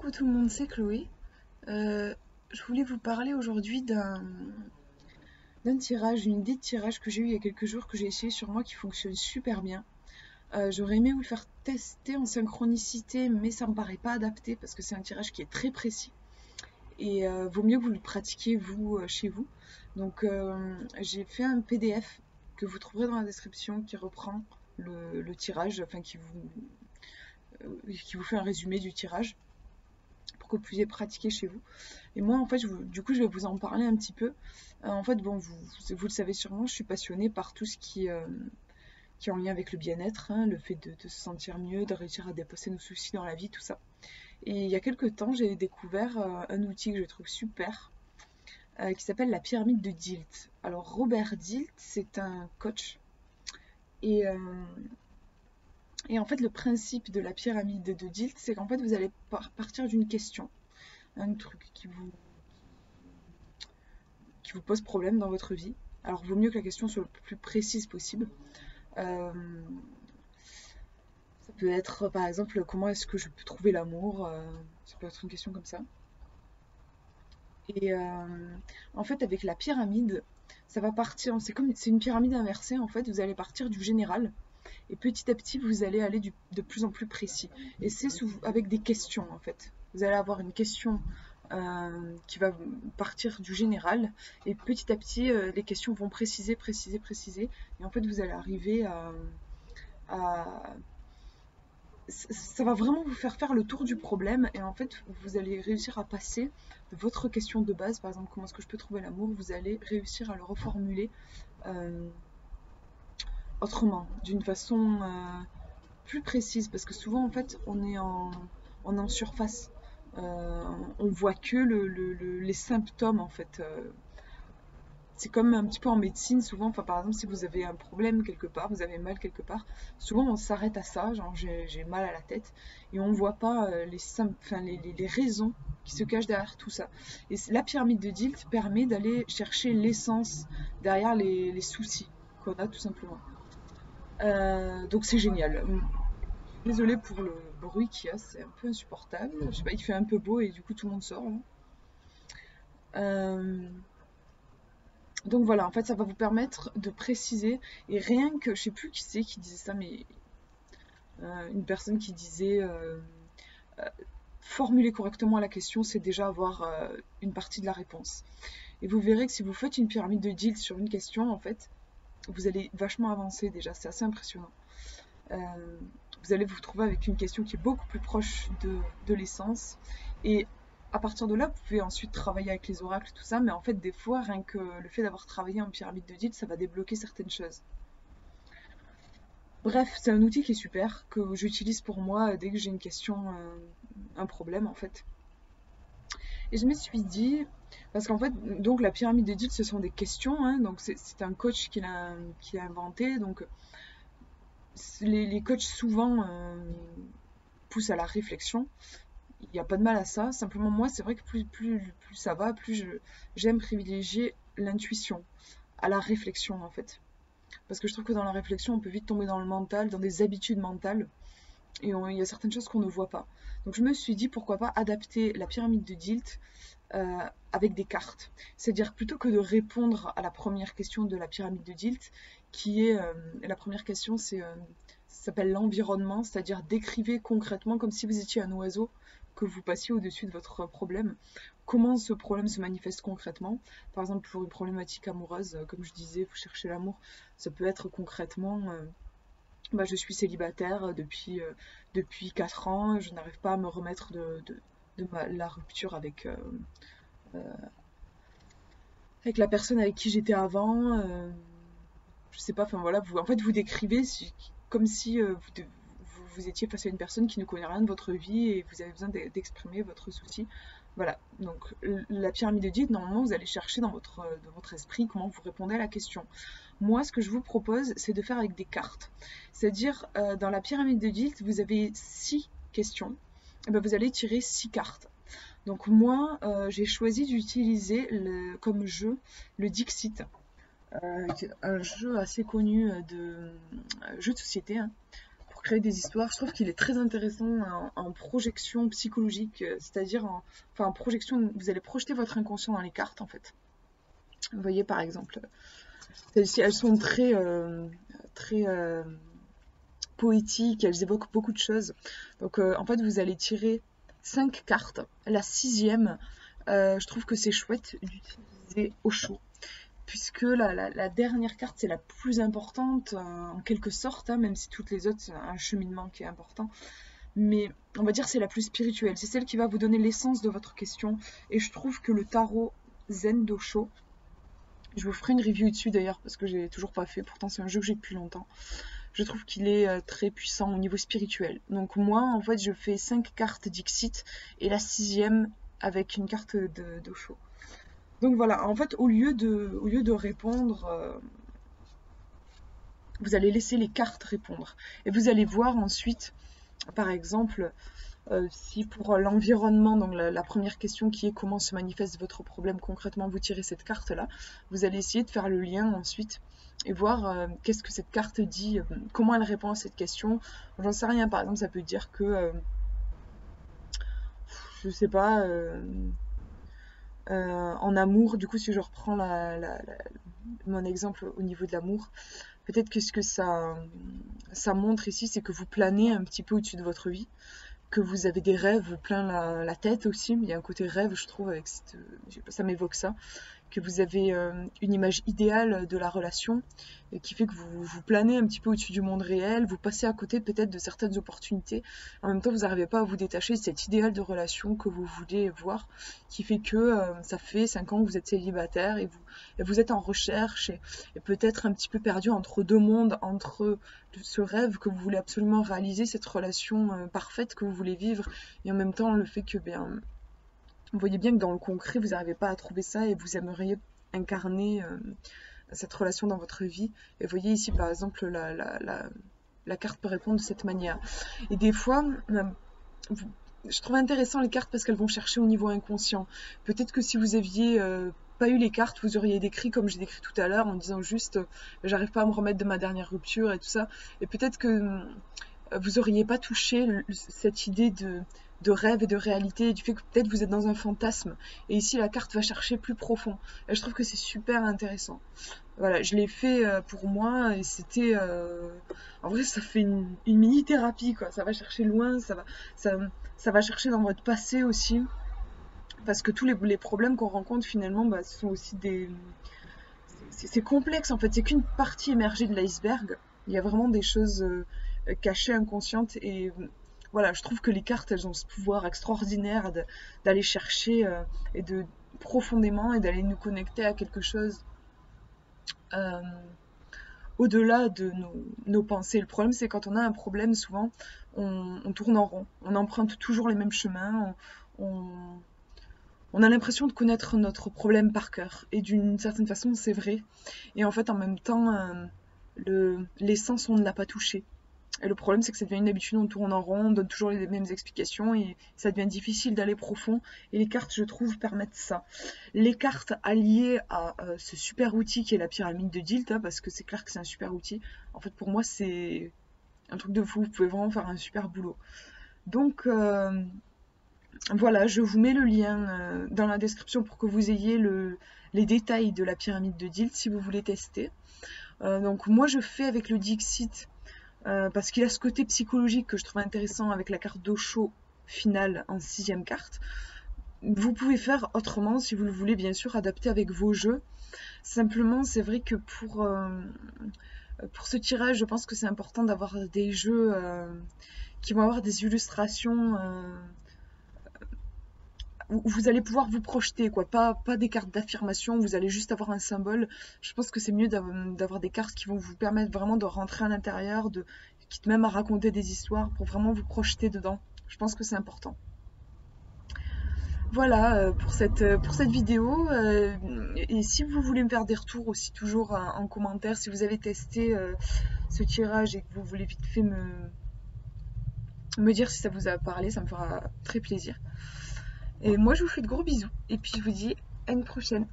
coucou tout le monde, c'est Chloé. Je voulais vous parler aujourd'hui d'un tirage, une idée de tirage que j'ai eu il y a quelques jours, que j'ai essayé sur moi, qui fonctionne super bien. J'aurais aimé vous le faire tester en synchronicité, mais ça me paraît pas adapté parce que c'est un tirage qui est très précis. Et vaut mieux que vous le pratiquiez vous, chez vous. Donc j'ai fait un PDF que vous trouverez dans la description qui reprend le tirage, enfin qui vous fait un résumé du tirage pour que vous puissiez pratiquer chez vous. Et moi en fait, du coup je vais vous en parler un petit peu. En fait bon, vous le savez sûrement, je suis passionnée par tout ce qui est en lien avec le bien-être, hein, le fait de se sentir mieux, de réussir à dépasser nos soucis dans la vie, tout ça. Et il y a quelques temps, j'ai découvert un outil que je trouve super, qui s'appelle la pyramide de Dilts. Alors Robert Dilts, c'est un coach. Et en fait, le principe de la pyramide de Dilts, c'est qu'en fait, vous allez partir d'une question, un truc qui vous pose problème dans votre vie. Alors, vaut mieux que la question soit le plus précise possible. Ça peut être, par exemple, comment est-ce que je peux trouver l'amour? Ça peut être une question comme ça. Et en fait, avec la pyramide, ça va partir, c'est une pyramide inversée en fait, vous allez partir du général et petit à petit vous allez aller de plus en plus précis. Et c'est avec des questions en fait. Vous allez avoir une question qui va partir du général et petit à petit les questions vont préciser et en fait vous allez arriver à... Ça va vraiment vous faire faire le tour du problème et en fait vous allez réussir à passer de votre question de base, par exemple comment est-ce que je peux trouver l'amour, vous allez réussir à le reformuler autrement, d'une façon plus précise, parce que souvent en fait on est en surface, on voit que les symptômes en fait. C'est comme un petit peu en médecine, souvent, enfin par exemple si vous avez un problème quelque part, vous avez mal quelque part, souvent on s'arrête à ça, genre j'ai mal à la tête, et on ne voit pas les raisons qui se cachent derrière tout ça. Et la pyramide de Dilts permet d'aller chercher l'essence derrière les soucis qu'on a tout simplement. Donc c'est génial. Désolée pour le bruit qu'il y a, c'est un peu insupportable. Je sais pas, il fait un peu beau et du coup tout le monde sort. Donc voilà, en fait, ça va vous permettre de préciser, et rien que, je sais plus qui c'est qui disait ça, mais une personne qui disait formuler correctement la question, c'est déjà avoir une partie de la réponse. Et vous verrez que si vous faites une pyramide de Dilts sur une question, en fait, vous allez vachement avancer déjà, c'est assez impressionnant. Vous allez vous retrouver avec une question qui est beaucoup plus proche de l'essence, et à partir de là, vous pouvez ensuite travailler avec les oracles, tout ça, mais en fait, des fois, rien que le fait d'avoir travaillé en pyramide de Dilts, ça va débloquer certaines choses. Bref, c'est un outil qui est super, que j'utilise pour moi dès que j'ai une question, un problème, en fait. Et je me suis dit, parce qu'en fait, donc la pyramide de Dilts, ce sont des questions, hein, donc c'est un coach qui l'a inventé, donc les coachs souvent poussent à la réflexion. Il n'y a pas de mal à ça, simplement moi c'est vrai que plus ça va, plus j'aime privilégier l'intuition à la réflexion en fait. Parce que je trouve que dans la réflexion on peut vite tomber dans le mental, dans des habitudes mentales, et il y a certaines choses qu'on ne voit pas. Donc je me suis dit pourquoi pas adapter la pyramide de Dilts avec des cartes. C'est-à-dire plutôt que de répondre à la première question de la pyramide de Dilts, qui est, la première question c'est, ça s'appelle l'environnement, c'est-à-dire décrivez concrètement comme si vous étiez un oiseau, que vous passiez au-dessus de votre problème, comment ce problème se manifeste concrètement. Par exemple, pour une problématique amoureuse, comme je disais, vous cherchez l'amour, ça peut être concrètement bah, je suis célibataire depuis 4 ans, je n'arrive pas à me remettre de la rupture avec la personne avec qui j'étais avant, je sais pas, enfin voilà, en fait vous décrivez comme si vous étiez face à une personne qui ne connaît rien de votre vie et vous avez besoin d'exprimer votre souci. Voilà, donc la pyramide de Dilts, normalement vous allez chercher dans votre esprit comment vous répondez à la question. Moi ce que je vous propose c'est de faire avec des cartes, c'est-à-dire dans la pyramide de Dilts vous avez 6 questions, et bien vous allez tirer 6 cartes. Donc moi j'ai choisi d'utiliser comme jeu le Dixit, un jeu assez connu de société, hein, pour créer des histoires. Je trouve qu'il est très intéressant en projection psychologique, c'est-à-dire en projection, vous allez projeter votre inconscient dans les cartes en fait. Vous voyez par exemple, celles-ci elles sont très, très poétiques, elles évoquent beaucoup de choses. Donc en fait vous allez tirer 5 cartes, la 6e, je trouve que c'est chouette d'utiliser Osho. Puisque la dernière carte, c'est la plus importante, en quelque sorte, hein, même si toutes les autres, c'est un cheminement qui est important. Mais on va dire c'est la plus spirituelle, c'est celle qui va vous donner l'essence de votre question. Et je trouve que le tarot Zen d'Osho, je vous ferai une review dessus d'ailleurs, parce que j'ai toujours pas fait, pourtant c'est un jeu que j'ai depuis longtemps. Je trouve qu'il est très puissant au niveau spirituel. Donc moi, en fait, je fais 5 cartes Dixit, et la 6e avec une carte d'Osho. Donc voilà, en fait, au lieu de répondre, vous allez laisser les cartes répondre. Et vous allez voir ensuite, par exemple, si pour l'environnement, donc la première question qui est comment se manifeste votre problème concrètement, vous tirez cette carte-là, vous allez essayer de faire le lien ensuite et voir qu'est-ce que cette carte dit, comment elle répond à cette question. J'en sais rien, par exemple, ça peut dire que, je sais pas... en amour, du coup si je reprends mon exemple au niveau de l'amour, peut-être que ce que ça montre ici, c'est que vous planez un petit peu au-dessus de votre vie, que vous avez des rêves plein la tête aussi, mais il y a un côté rêve je trouve, avec ça m'évoque ça, que vous avez une image idéale de la relation, et qui fait que vous planez un petit peu au-dessus du monde réel, vous passez à côté peut-être de certaines opportunités, en même temps vous n'arrivez pas à vous détacher de cet idéal de relation que vous voulez voir, qui fait que ça fait 5 ans que vous êtes célibataire, et vous êtes en recherche, et peut-être un petit peu perdu entre 2 mondes, entre ce rêve que vous voulez absolument réaliser, cette relation parfaite que vous voulez vivre, et en même temps le fait que... vous voyez bien que dans le concret, vous n'arrivez pas à trouver ça et vous aimeriez incarner cette relation dans votre vie. Et vous voyez ici, par exemple, la carte peut répondre de cette manière. Et des fois, je trouve intéressant les cartes parce qu'elles vont chercher au niveau inconscient. Peut-être que si vous aviez... pas eu les cartes, vous auriez décrit comme j'ai décrit tout à l'heure, en disant juste « j'arrive pas à me remettre de ma dernière rupture » et tout ça. Et peut-être que vous auriez pas touché cette idée de rêve et de réalité, du fait que peut-être vous êtes dans un fantasme, et ici la carte va chercher plus profond, et je trouve que c'est super intéressant. Voilà, je l'ai fait pour moi, et c'était... En vrai, ça fait une mini-thérapie, quoi. Ça va chercher loin, ça va chercher dans votre passé aussi, parce que tous les problèmes qu'on rencontre, finalement, ce sont aussi des... C'est complexe, en fait, c'est qu'une partie émergée de l'iceberg, il y a vraiment des choses cachées, inconscientes, et... Voilà, je trouve que les cartes, elles ont ce pouvoir extraordinaire d'aller chercher et de profondément et d'aller nous connecter à quelque chose au-delà de nos pensées. Le problème, c'est quand on a un problème, souvent, on tourne en rond. On emprunte toujours les mêmes chemins. On a l'impression de connaître notre problème par cœur. Et d'une certaine façon, c'est vrai. Et en fait, en même temps, l'essence, on ne l'a pas touchée. Et le problème, c'est que ça devient une habitude, on tourne en rond, on donne toujours les mêmes explications, et ça devient difficile d'aller profond, et les cartes, je trouve, permettent ça. Les cartes alliées à ce super outil qui est la pyramide de Dilts, hein, parce que c'est clair que c'est un super outil, en fait, pour moi, c'est un truc de fou, vous pouvez vraiment faire un super boulot. Donc, voilà, je vous mets le lien dans la description pour que vous ayez les détails de la pyramide de Dilts, si vous voulez tester. Donc, moi, je fais avec le Dixit, parce qu'il a ce côté psychologique que je trouve intéressant avec la carte d'Osho finale en 6e carte. Vous pouvez faire autrement si vous le voulez, bien sûr, adapter avec vos jeux. Simplement, c'est vrai que pour ce tirage, je pense que c'est important d'avoir des jeux qui vont avoir des illustrations où vous allez pouvoir vous projeter, quoi. Pas des cartes d'affirmation, vous allez juste avoir un symbole. Je pense que c'est mieux d'avoir des cartes qui vont vous permettre vraiment de rentrer à l'intérieur, quitte même à raconter des histoires, pour vraiment vous projeter dedans. Je pense que c'est important. Voilà pour cette vidéo. Et si vous voulez me faire des retours aussi, toujours en commentaire, si vous avez testé ce tirage et que vous voulez vite fait me dire si ça vous a parlé, ça me fera très plaisir. Et moi, je vous fais de gros bisous. Et puis, je vous dis à une prochaine.